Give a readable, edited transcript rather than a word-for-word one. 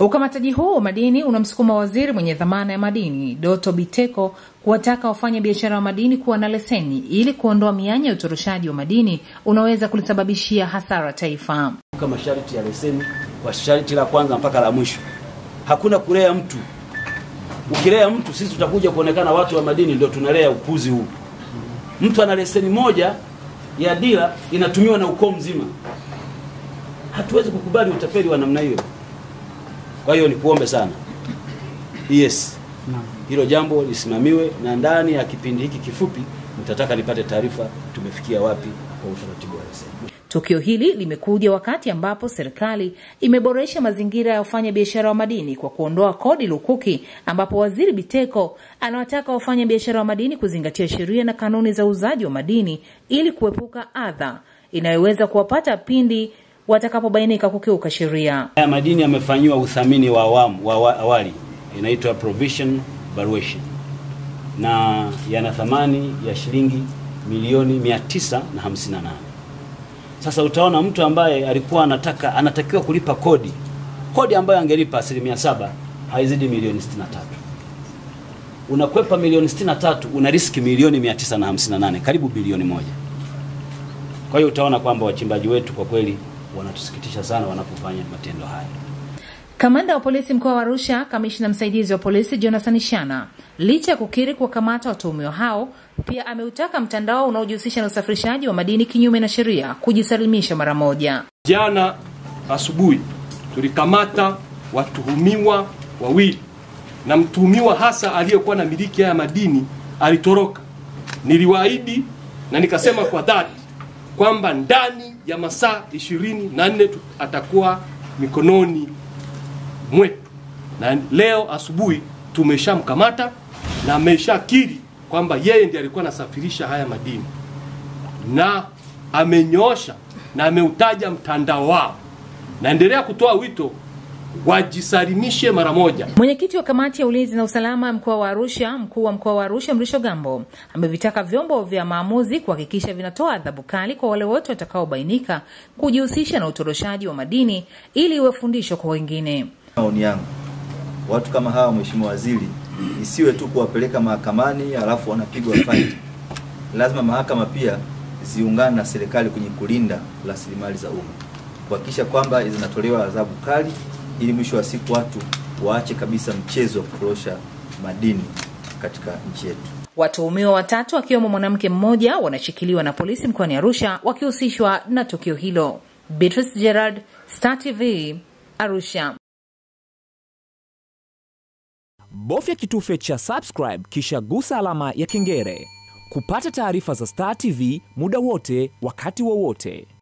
Ukamataji huu madini unamsukuma waziri mwenye dhamana ya madini Doto Biteko kuwataka wafanya biashara wa madini kuwa na leseni ili kuondoa mianya ya utoroshaji wa madini unaweza kulisababishia hasara taifa. Kama sharti ya leseni, kwa sharti la kwanza mpaka la mwisho. Hakuna kulea mtu. Ukilea mtu sisi tutakuja kuonekana watu wa madini ndio tunalea upuzi huu. Mtu ana leseni moja ya dira inatumiwa na ukoo mzima. Hatuwezi kukubali utapeli wa namna hiyo. Kwa hiyo ni kuombe sana. Yes. Hilo jambo lisimamiwe na ndani ya kipindi hiki kifupi mtataka nipate taarifa tumefikia wapi kwa utaratibu wa leseni. Tukio hili limekuja wakati ambapo serikali imeboresha mazingira ya wafanya biashara wa madini kwa kuondoa kodi lukuki, ambapo waziri Biteko anawataka wafanya biashara wa madini kuzingatia sheria na kanuni za uzaji wa madini ili kuepuka adha inayoweza kuwapata pindi watakapobainika kukiuka sheria. Haya madini yamefanywa uthamini wa awamu wa awali, inaitwa provision valuation, na yana thamani ya shilingi milioni 958. Sasa utaona mtu ambaye alikuwa anatakiwa kulipa kodi ambayo angelipa 7% haizidi milioni 63. Unakwepa milioni 63, una riski milioni 958, karibu bilioni moja. Kwa hiyo utaona kwamba wachimbaji wetu kwa kweli wanatusikitisha sana wanapofanya matendo haya. Kamanda wa polisi mkoa wa Arusha, kamishna msaidizi wa polisi Jonathan Ishana, licha ya kukiri kwa kamata watuhumiwa hao, pia ameutaka mtandao unaojihusisha na usafirishaji wa madini kinyume na sheria kujisalimisha mara moja. Jana asubuhi tulikamata watuhumiwa wawili, na mtuhumiwa hasa aliyekuwa na miliki ya madini alitoroka. Niliwaahidi na nikasema kwa dhati kwamba ndani ya masaa 24 atakuwa mikononi mwetu, na leo asubuhi tumeshamkamata na ameshakiri kwamba yeye ndiye alikuwa anasafirisha haya madini, na amenyosha na ameutaja mtandao wao. Naendelea kutoa wito wajisalimishe mara moja. Mwenyekiti wa kamati ya ulinzi na usalama mkoa wa Arusha, mkuu wa mkoa wa Arusha Mrisho Gambo, amevitaka vyombo vya maamuzi kuhakikisha vinatoa adhabu kali kwa wale wote watakaobainika kujihusisha na utoroshaji wa madini ili iwe fundisho kwa wengine. Maoni yangu, watu kama hawa mheshimiwa waziri, isiwe tu kuwapeleka mahakamani alafu wanapigwa faini. Lazima mahakama pia ziungane na serikali kwenye kulinda rasilimali za umma, kuhakikisha kwamba zinatolewa adhabu kali ili mwisho wa siku watu waache kabisa mchezo wa kutorosha madini katika nchi yetu. Watuhumiwa watatu wakiwemo mwanamke mmoja wanashikiliwa na polisi mkoani Arusha wakihusishwa na tukio hilo. Beatrice Gerard, Star TV, Arusha. Bofya kitufe cha subscribe kisha gusa alama ya kengele kupata taarifa za Star TV muda wote wakati wowote.